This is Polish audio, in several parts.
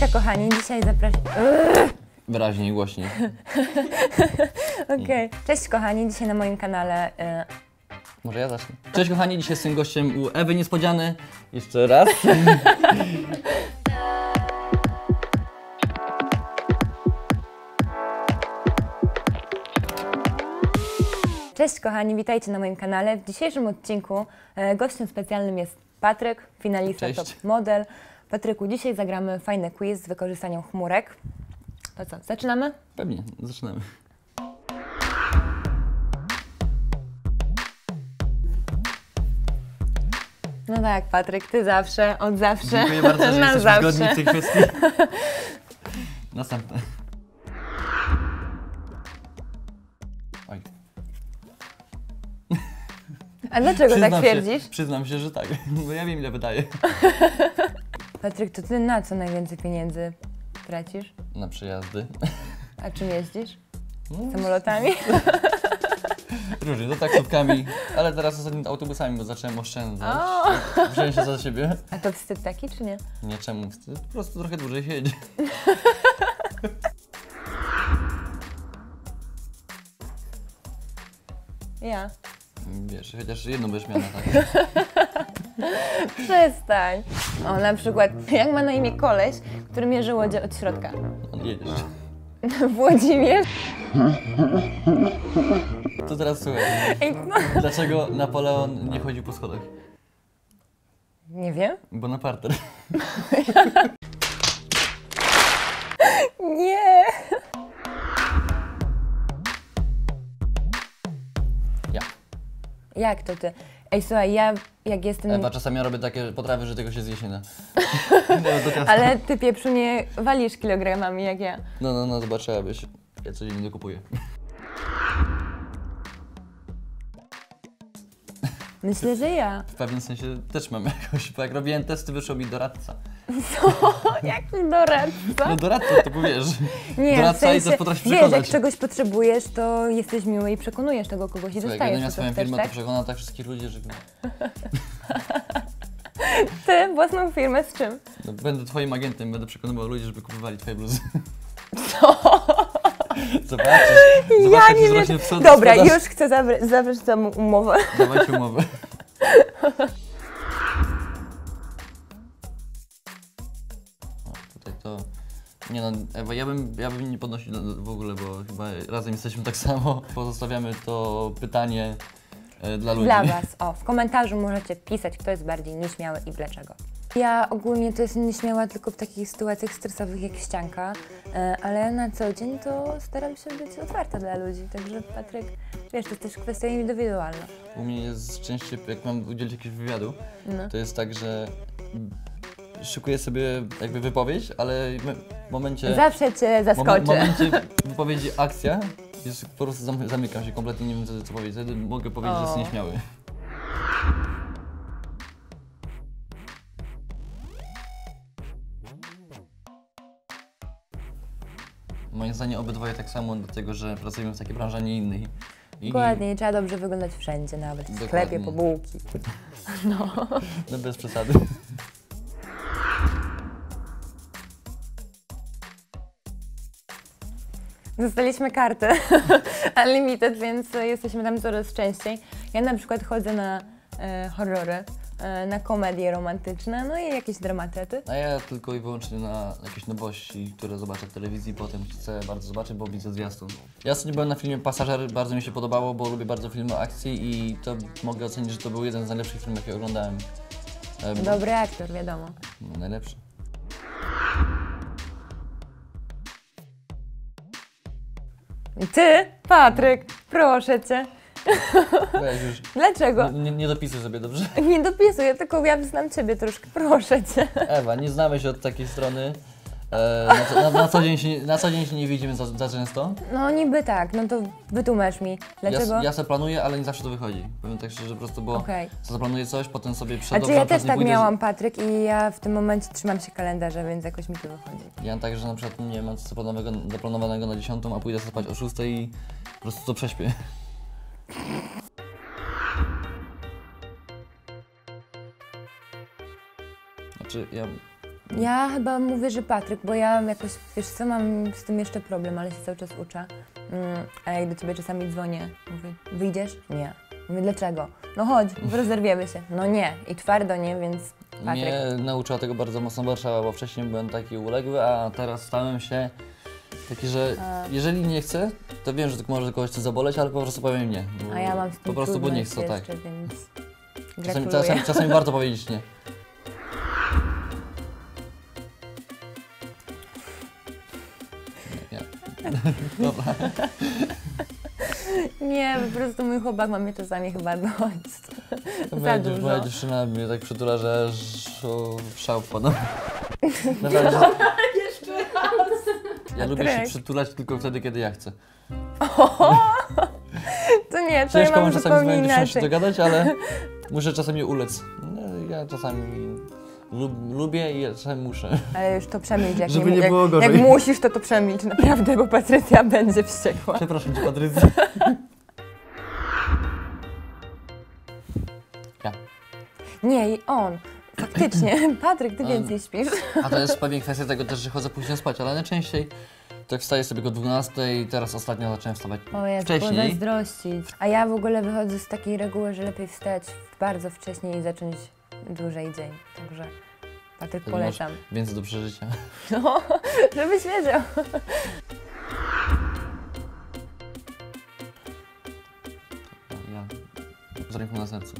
Hejka kochani, dzisiaj zapraszam... Wyraźniej, głośniej. Okej. Okay. Cześć kochani, dzisiaj na moim kanale... Może ja zacznę. Cześć kochani, dzisiaj jestem gościem u Ewy Niespodziany. Jeszcze raz. Cześć kochani, witajcie na moim kanale. W dzisiejszym odcinku gościem specjalnym jest Patryk, finalista Top Model. Patryku, dzisiaj zagramy fajny quiz z wykorzystaniem chmurek. To co, zaczynamy? Pewnie, zaczynamy. No tak, Patryk, ty zawsze, od zawsze. Dziękuję bardzo, że jesteś zgodny w tej kwestii. Następne. Oj. A dlaczego tak twierdzisz? Przyznam się, że tak, bo ja wiem, ile wydaje. Patryk, to ty na co najwięcej pieniędzy tracisz? Na przejazdy. A czym jeździsz? Samolotami? Różnie, to taksówkami, ale teraz ostatnio autobusami, bo zacząłem oszczędzać. Wziąłem się za siebie. A to wstyd taki, czy nie? Nie, czemu wstyd? Po prostu trochę dłużej się jedzie. Ja. Wiesz, chociaż jedną będziesz miała, tak? Przestań. O, na przykład, jak ma na imię koleś, który mierzy łodzie od środka? Jedziesz. Włodzimierz. To teraz słuchaj. Dlaczego Napoleon nie chodził po schodach? Nie wiem. Bo na parter. Nie. Ja. Jak to ty? Ej, słuchaj, ja jak jestem... Ewa, czasami ja robię takie potrawy, że tego się zjeść nie da. Ale ty pieprzu nie walisz kilogramami jak ja. No, no, no, zobaczyłabyś. Ja codziennie dokupuję. Myślę, że ja. W pewnym sensie też mam jakoś, bo jak robiłem testy, wyszło mi doradca. Co? Jaki doradca? No doradca, to powiesz. Nie, doradca w sensie, i też potrafisz przekonać. Wiesz, jak czegoś potrzebujesz, to jesteś miły i przekonujesz tego kogoś i dostajesz. Jak ja swoją firmę, tak? To przekonam tak wszystkich ludzi, że... Ty własną firmę z czym? No, będę twoim agentem, będę przekonywał ludzi, żeby kupowali twoje bluzy. Co? Zobaczysz. Zobaczysz, ja nie wiem. Dobra, już chcę zawrzeć tam umowę. Dawajcie umowę. O, tutaj to... Nie no, Ewa, ja bym nie podnosił w ogóle, bo chyba razem jesteśmy tak samo. Pozostawiamy to pytanie dla ludzi. Dla was, o. W komentarzu możecie pisać, kto jest bardziej nieśmiały i dlaczego. Ja ogólnie to jestem nieśmiała tylko w takich sytuacjach stresowych jak ścianka, ale na co dzień to staram się być otwarta dla ludzi, także Patryk, wiesz, to jest też kwestia indywidualna. U mnie jest częściej, jak mam udzielić jakiegoś wywiadu, no. To jest tak, że szykuję sobie jakby wypowiedź, ale w momencie... Zawsze cię zaskoczę. W momencie wypowiedzi akcja, jest, po prostu zamykam się, kompletnie nie wiem co powiedzieć, wtedy mogę powiedzieć, że jestem nieśmiały. Moim zdaniem obydwoje tak samo, dlatego że pracujemy w takiej branży, a nie innej. Dokładnie, trzeba dobrze wyglądać wszędzie, nawet w sklepie, po bułki. No. No bez przesady. Dostaliśmy karty Unlimited, więc jesteśmy tam coraz częściej. Ja na przykład chodzę na horrory, na komedie romantyczne, no i jakieś dramaty. A ja tylko i wyłącznie na jakieś nowości, które zobaczę w telewizji, potem chcę bardzo zobaczyć, bo widzę zwiastun. Ja sobie byłem na filmie Pasażer, bardzo mi się podobało, bo lubię bardzo filmy akcji i to mogę ocenić, że to był jeden z najlepszych filmów, jakie oglądałem. Dobry aktor, wiadomo. No, najlepszy. Ty, Patryk, proszę cię. Już. Dlaczego? Nie dopisuj sobie, dobrze? Nie dopisuję, tylko ja znam ciebie troszkę, proszę cię. Ewa, nie znamy się od takiej strony. Na co dzień się nie widzimy za często? No niby tak, no to wytłumacz mi. Dlaczego? Ja sobie planuję, ale nie zawsze to wychodzi. Powiem tak szczerze, po prostu, bo zaplanuję coś, potem sobie przedobrę. Znaczy ja też tak miałam, Patryk, i ja w tym momencie trzymam się kalendarza, więc jakoś mi to wychodzi. Ja tak, że na przykład nie mam coś zaplanowanego na 10, a pójdę spać o 6 i po prostu to prześpię. Znaczy, ja Ja chyba mówię, że Patryk, bo ja jakoś, wiesz co, mam z tym jeszcze problem, ale się cały czas uczę. Ej, do ciebie czasami dzwonię, mówię, wyjdziesz? Nie. Mówię, dlaczego? No chodź, rozerwiemy się. No nie. I twardo nie, więc Patryk. Mnie nauczyła tego bardzo mocno Warszawa, bo wcześniej byłem taki uległy, a teraz stałem się taki, że jeżeli nie chcę, to wiem, że może kogoś chce zaboleć, ale po prostu powiem nie. A ja mam z tym po prostu, bo nie chcę, tak. Więc czasami warto powiedzieć nie. Dobra. Nie, po prostu mój chłopak ma mnie czasami chyba za dużo. Moja dziewczyna mnie tak przytula, że szał wpada. Jeszcze raz. Ja lubię się przytulać tylko wtedy, kiedy ja chcę. To nie, to ciężko ja mam zupełnie inaczej. Się dogadać, ale muszę czasami ulec. No, ja czasami lubię i czasami muszę. Ale już to przemilcz, jak musisz, to przemilcz, naprawdę, bo Patrycja będzie wściekła. Przepraszam cię, Patrycja. Ja. Nie, on. Faktycznie. Patryk, ty więcej śpisz. A to jest pewnie kwestia tego też, że chodzę późno spać, ale najczęściej tak wstaję sobie o 12 i teraz ostatnio zacząłem wstawać wcześniej. O Jezu, zazdrościć. A ja w ogóle wychodzę z takiej reguły, że lepiej wstać bardzo wcześnie i zacząć dłużej dzień, także Patryk, polecam. Więcej do przeżycia. No, żebyś wiedział. Ja z ręką na sercu.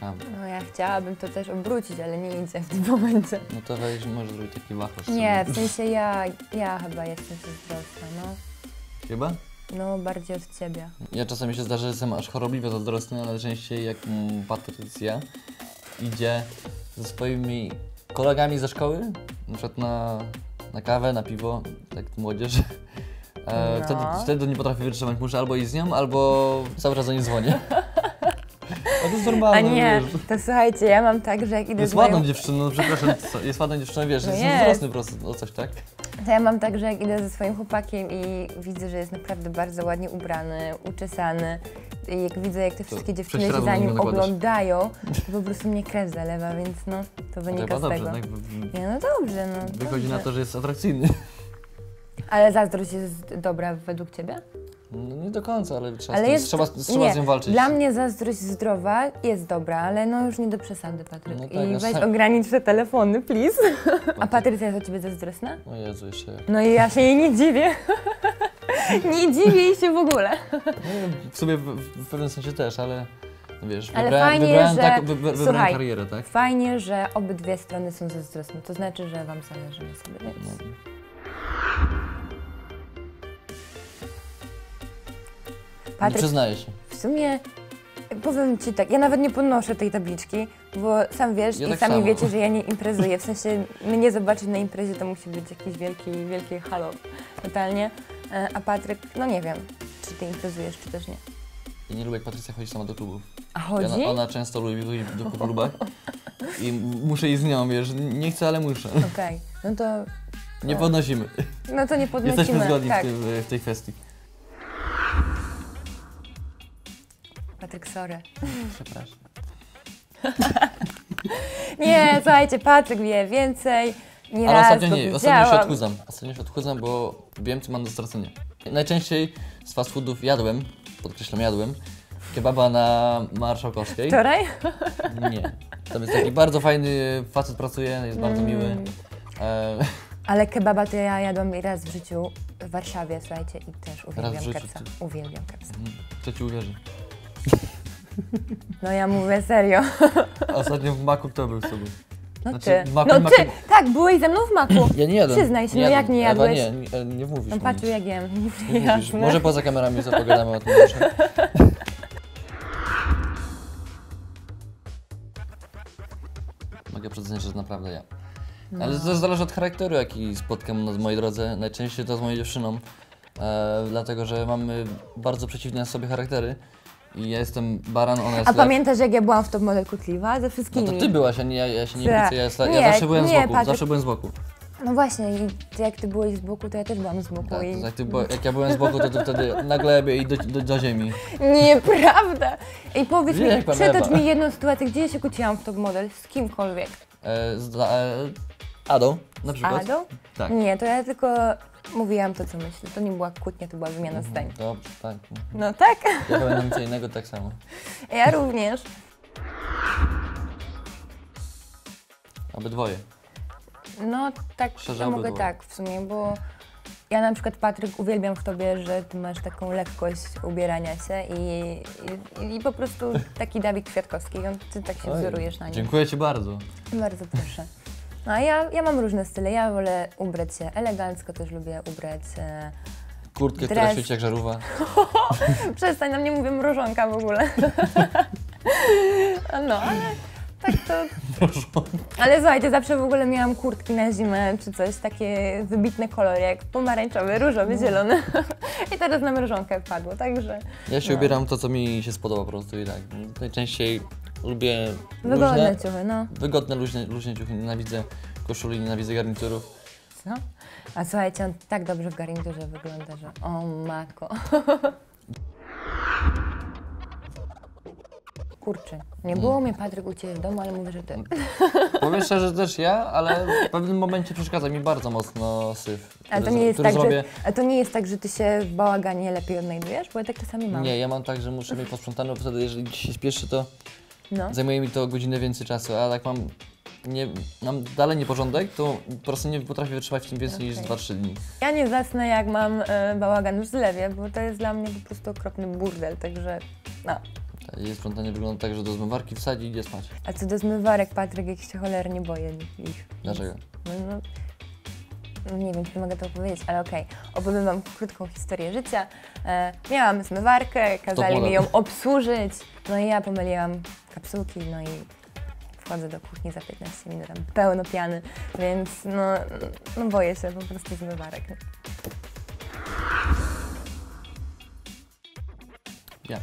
Brawo. No ja chciałabym to też obrócić, ale nie idzie w tym momencie. No to weź, może zrobić taki wachlarz. Nie, w sensie ja chyba jestem zazdrosna, no. Chyba? No, bardziej od ciebie. Ja czasami się zdarza, że jestem aż chorobliwie zazdrosny, ale częściej jak Patrycja idzie ze swoimi kolegami ze szkoły, na przykład na kawę, na piwo, tak młodzież. No. Wtedy nie potrafię wytrzymać, muszę albo iść z nią, albo cały czas do niej dzwonię. A to jest normalne, a nie, wiesz. To słuchajcie, ja mam tak, że jak idę jest ładną dziewczyną, przepraszam, jest ładną dziewczyną, wiesz, no jest wzrosny po prostu o coś, tak? To ja mam tak, że jak idę ze swoim chłopakiem i widzę, że jest naprawdę bardzo ładnie ubrany, uczesany, i jak widzę, jak te wszystkie dziewczyny się za nim oglądają, to po prostu mnie krew zalewa, więc no, to wynika z tego. Nie, no dobrze, no. Wychodzi na to, że jest atrakcyjny. Ale zazdrość jest dobra według ciebie? No nie do końca, ale trzeba z nią walczyć. Dla mnie zazdrość zdrowa jest dobra, ale no już nie do przesady, Patryk. No tak, i weź ogranicz te telefony, please. Patryk. A Patrycja jest o ciebie zazdrosna? O Jezu, jeszcze. No i ja się jej nie dziwię. Nie dziwię jej się w ogóle. No, w sobie w pewnym sensie też, ale wiesz, ale wybrałem karierę, tak? Fajnie, że obydwie strony są zazdrosne, to znaczy, że wam zależy na sobie, więc. Patryk, nie przyznaję się. W sumie powiem ci tak, ja nawet nie podnoszę tej tabliczki, bo sam wiesz i sami wiecie, że ja nie imprezuję. W sensie mnie zobaczyć na imprezie to musi być jakiś wielki halo totalnie. A Patryk, no nie wiem, czy ty imprezujesz, czy też nie. Ja nie lubię, jak Patrycja chodzi sama do klubów. A chodzi? Ona często lubi chodzić do klubów i muszę iść z nią, wiesz, nie chcę, ale muszę. Okej, no to nie podnosimy. No to nie podnosimy. Jesteśmy zgodni tak w tej kwestii. Patryk, sorry. Przepraszam. Nie, słuchajcie, Patryk wie więcej. Nie, ale ostatnio się odchudzam, bo wiem, co mam do stracenia. Najczęściej z fast foodów jadłem, podkreślam, jadłem kebaba na Marszałkowskiej. Wczoraj? Nie. Tam jest taki bardzo fajny facet, pracuje, jest bardzo miły. Ale kebaba to ja jadłam raz w życiu w Warszawie, słuchajcie, i też uwielbiam kebsa. Uwielbiam kebsa. Kto ci uwierzy? No ja mówię serio. Ostatnio w Maku kto był z tobą? No znaczy, ty. Maku. Tak, byłeś ze mną w Maku. Ja nie jadłem. Przyznaj się, no jak nie jadłeś? Ewa, nie mówisz. No patrz, jak jem. Nie mówisz. Może poza kamerami zapogadamy o tym jeszcze. Mogę przyznać, że naprawdę ja. No. Ale to zależy od charakteru, jaki spotkam na mojej drodze. Najczęściej to z moją dziewczyną. Dlatego, że mamy bardzo przeciwne sobie charaktery. I ja jestem baran, ona jest. A pamiętasz, jak ja byłam w Top Model kłótliwa ze wszystkimi? No to ty byłaś, a nie ja się nie kłócę, ja zawsze byłem z boku, zawsze byłem z boku. No właśnie, i jak ty byłeś z boku, to ja też byłam z boku. Tak, i jak ja byłem z boku, to ty wtedy na glebie i do ziemi. Nieprawda! I powiedz mi, przytocz mi jedną sytuację, gdzie ja się kłóciłam w Top Model, z kimkolwiek. Adą na przykład? Adą? Tak. Nie, to ja tylko mówiłam to, co myślę. To nie była kłótnia, to była wymiana zdań. Dobrze, tak. No tak. Ja pamiętam co innego tak samo. Ja również. Obydwoje. No tak, ja mogę tak w sumie, bo ja na przykład, Patryk, uwielbiam w tobie, że ty masz taką lekkość ubierania się i po prostu taki Dawid Kwiatkowski, ty tak się wzorujesz na nim. Dziękuję ci bardzo. Bardzo proszę. No a ja mam różne style, ja wolę ubrać się elegancko, też lubię ubrać kurtkę, która świeci jak żarówka. Przestań, na mnie mówię mrożonka w ogóle. No, ale tak to... Ale słuchajcie, zawsze w ogóle miałam kurtki na zimę czy coś, takie wybitne kolory jak pomarańczowy, różowy, zielony. I teraz na mrożonkę wpadło, także... Ja się ubieram to, co mi się spodoba po prostu i tak. Najczęściej lubię wygodne ciuchy, no. Wygodne, luźne ciuchy, nienawidzę koszuli, nienawidzę garniturów. Co? A słuchajcie, on tak dobrze w garniturze wygląda, że o matko. Kurczę, nie było mnie, Patryk, u ciebie w domu, ale mówię, że ty. Powiem szczerze, że też ja, ale w pewnym momencie przeszkadza mi bardzo mocno syf. A to nie jest tak, że ty się w bałaganie lepiej odnajdujesz? Bo ja tak czasami mam. Nie, ja mam tak, że muszę mieć posprzątane, bo wtedy jeżeli się spieszy, to zajmuje mi to godzinę więcej czasu, a jak mam dalej nieporządek, to po prostu nie potrafię wytrzymać w tym więcej niż 2-3 dni. Ja nie zasnę, jak mam bałagan w zlewie, bo to jest dla mnie po prostu okropny burdel, także no. Jej sprzątanie wygląda tak, że do zmywarki wsadzi i idzie spać. A co do zmywarek, Patryk, jak się cholernie boję ich. Dlaczego? No nie wiem, czy mogę to powiedzieć, ale okej. Opowiem wam krótką historię życia. Miałam zmywarkę, kazali mi ją obsłużyć. No i ja pomyliłam kapsułki, no i wchodzę do kuchni za 15 minut, tam pełno piany, więc no boję się po prostu zmywarek. Ja.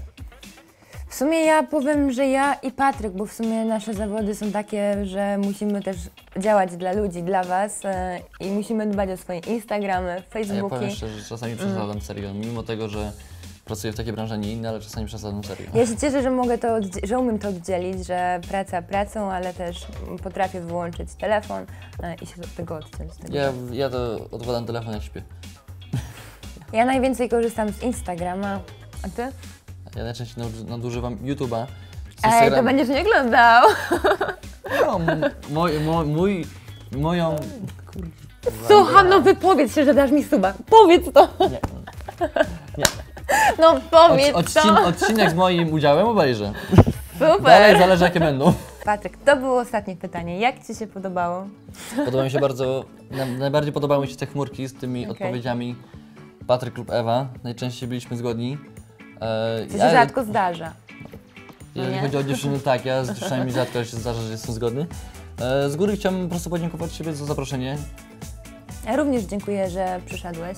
W sumie ja powiem, że ja i Patryk, bo w sumie nasze zawody są takie, że musimy też działać dla ludzi, dla was i musimy dbać o swoje Instagramy, Facebooki. A ja powiem szczerze, że czasami przesadzam serio, mimo tego, że pracuję w takiej branży, nie innej, ale czasami przesadzam serio. Ja się cieszę, że mogę to, że umiem to oddzielić, że praca pracą, ale też potrafię wyłączyć telefon i się od tego odciąć. Ja to odkładam telefon, jak śpię. Ja najwięcej korzystam z Instagrama, a ty? Ja najczęściej nadużywam YouTube'a. Ej, to będziesz nie oglądał! No, moją... Słucham, no wypowiedz się, że dasz mi suba. Powiedz to! Nie. No powiedz to! Odcinek z moim udziałem obejrzę. Super! Dalej zależy, jakie będą. Patryk, to było ostatnie pytanie. Jak ci się podobało? Podoba mi się bardzo... Najbardziej podobały mi się te chmurki z tymi odpowiedziami Patryk lub Ewa. Najczęściej byliśmy zgodni. To się rzadko zdarza. Jeżeli chodzi o dziewczyny, tak, ja z dziewczynami rzadko się zdarza, że jestem zgodny. Z góry chciałbym po prostu podziękować ciebie za zaproszenie. Ja również dziękuję, że przyszedłeś.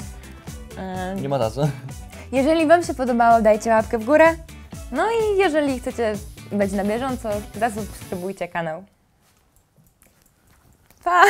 Nie ma za co. Jeżeli wam się podobało, dajcie łapkę w górę. No i jeżeli chcecie być na bieżąco, zasubskrybujcie kanał. Pa!